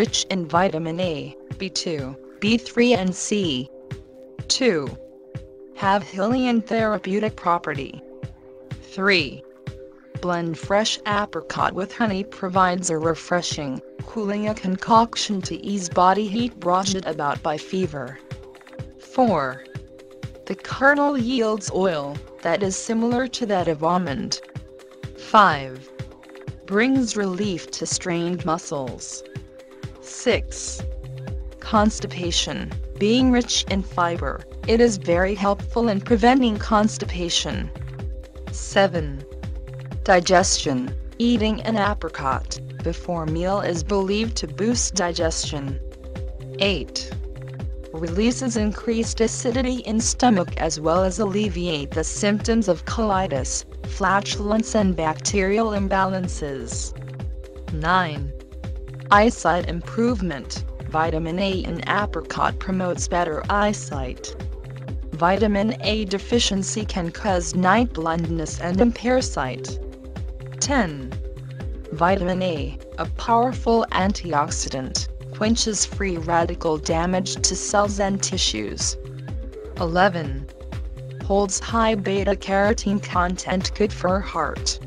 rich in vitamin A, B2, B3 and C. 2. Have healing therapeutic property. 3. Blend fresh apricot with honey provides a refreshing, cooling a concoction to ease body heat brought about by fever. 4. The kernel yields oil that is similar to that of almond. 5. Brings relief to strained muscles. 6. Constipation. Being rich in fiber, it is very helpful in preventing constipation. 7. Digestion. Eating an apricot before meal is believed to boost digestion. 8. Releases increased acidity in stomach as well as alleviate the symptoms of colitis, flatulence and bacterial imbalances. 9. Eyesight improvement. Vitamin A in apricot promotes better eyesight. Vitamin A deficiency can cause night blindness and impair sight. 10. Vitamin A, a powerful antioxidant, quenches free radical damage to cells and tissues. 11. Holds high beta-carotene content, good for heart.